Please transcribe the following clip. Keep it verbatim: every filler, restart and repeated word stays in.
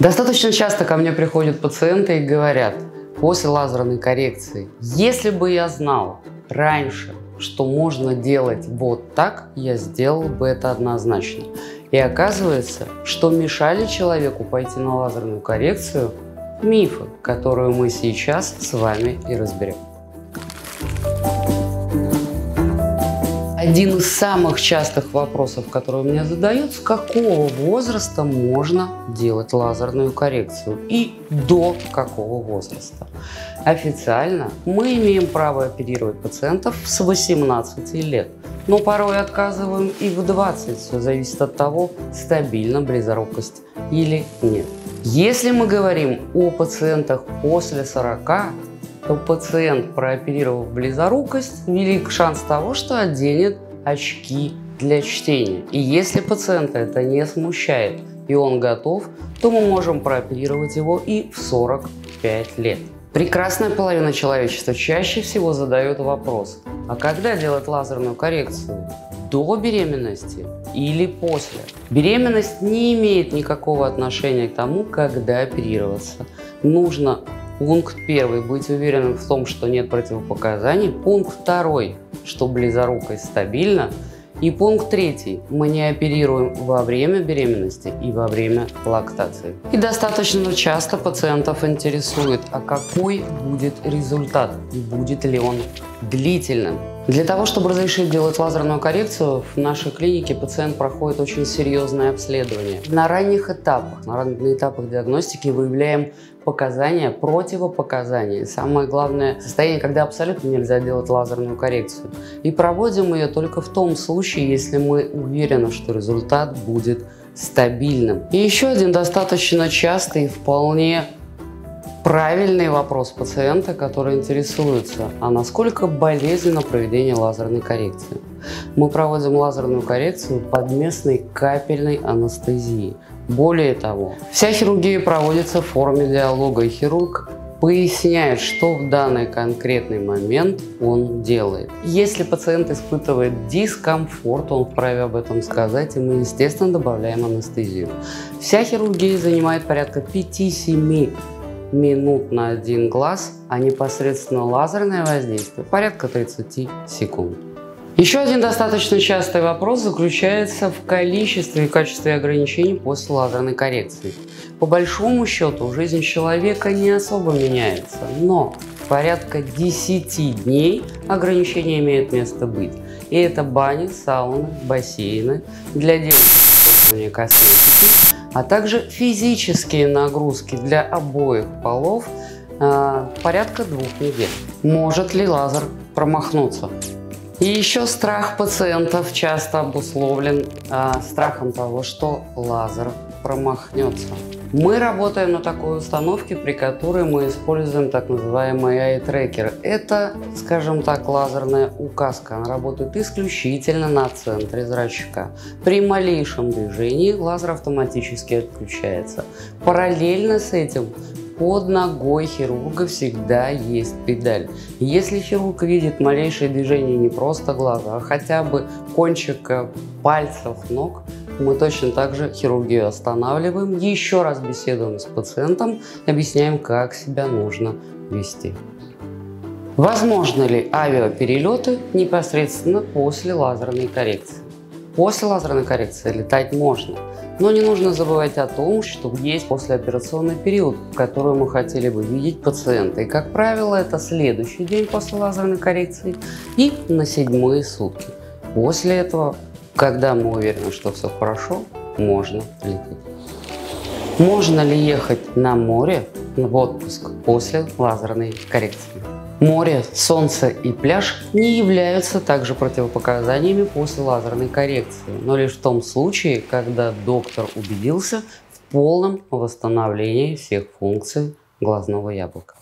Достаточно часто ко мне приходят пациенты и говорят: после лазерной коррекции, если бы я знал раньше, что можно делать вот так, я сделал бы это однозначно. И оказывается, что мешали человеку пойти на лазерную коррекцию мифы, которые мы сейчас с вами и разберем. Один из самых частых вопросов, которые мне задают: с какого возраста можно делать лазерную коррекцию и до какого возраста? Официально мы имеем право оперировать пациентов с восемнадцати лет, но порой отказываем и в двадцать, все зависит от того, стабильна близорукость или нет. Если мы говорим о пациентах после сорока, то пациент, прооперировав близорукость, велик шанс того, что оденет очки для чтения. И если пациента это не смущает и он готов, то мы можем прооперировать его и в сорок пять лет. Прекрасная половина человечества чаще всего задает вопрос: а когда делать лазерную коррекцию? До беременности или после? Беременность не имеет никакого отношения к тому, когда оперироваться. Нужно пункт первый. Быть уверенным в том, что нет противопоказаний. Пункт второй. Что близорукость стабильна. И пункт третий. Мы не оперируем во время беременности и во время лактации. И достаточно часто пациентов интересует, а какой будет результат и будет ли он длительным. Для того, чтобы разрешить делать лазерную коррекцию, в нашей клинике пациент проходит очень серьезное обследование. На ранних этапах, на ранних этапах диагностики выявляем показания, противопоказания. Самое главное состояние, когда абсолютно нельзя делать лазерную коррекцию. И проводим ее только в том случае, если мы уверены, что результат будет стабильным. И еще один достаточно частый и вполне правильный вопрос пациента, который интересуется: а насколько болезненно проведение лазерной коррекции? Мы проводим лазерную коррекцию под местной капельной анестезией. Более того, вся хирургия проводится в форме диалога, и хирург поясняет, что в данный конкретный момент он делает. Если пациент испытывает дискомфорт, он вправе об этом сказать, и мы, естественно, добавляем анестезию. Вся хирургия занимает порядка пяти-семи минут на один глаз, а непосредственно лазерное воздействие порядка тридцати секунд. Еще один достаточно частый вопрос заключается в количестве и качестве ограничений после лазерной коррекции. По большому счету жизнь человека не особо меняется, но порядка десяти дней ограничения имеют место быть. И это бани, сауны, бассейны, для девушек использование косметики, а также физические нагрузки для обоих полов э, порядка двух недель. Может ли лазер промахнуться? И еще страх пациентов часто обусловлен э, страхом того, что лазер промахнется. Мы работаем на такой установке, при которой мы используем так называемый ай-трекер. Это, скажем так, лазерная указка. Она работает исключительно на центре зрачка. При малейшем движении лазер автоматически отключается. Параллельно с этим под ногой хирурга всегда есть педаль. Если хирург видит малейшее движение не просто глаза, а хотя бы кончика пальцев ног, мы точно так же хирургию останавливаем, еще раз беседуем с пациентом, объясняем, как себя нужно вести. Возможно ли авиаперелеты непосредственно после лазерной коррекции? После лазерной коррекции летать можно, но не нужно забывать о том, что есть послеоперационный период, в который мы хотели бы видеть пациента. И, как правило, это следующий день после лазерной коррекции и на седьмые сутки. После этого, когда мы уверены, что все хорошо, можно лететь. Можно ли ехать на море в отпуск после лазерной коррекции? Море, солнце и пляж не являются также противопоказаниями после лазерной коррекции, но лишь в том случае, когда доктор убедился в полном восстановлении всех функций глазного яблока.